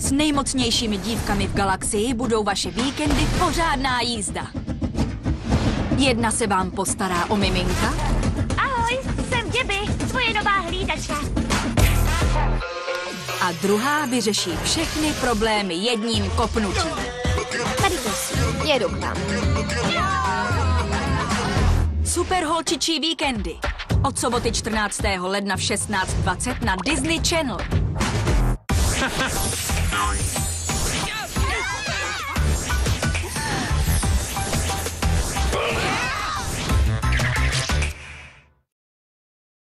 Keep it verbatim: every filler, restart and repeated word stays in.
S nejmocnějšími dívkami v galaxii budou vaše víkendy pořádná jízda. Jedna se vám postará o miminka. Ahoj, jsem Gabby, tvoje nová hlídačka. A druhá vyřeší všechny problémy jedním kopnutím. Tady to si, jedu k vám. Super holčičí víkendy. Od soboty čtrnáctého ledna v šestnáct dvacet na Disney Channel.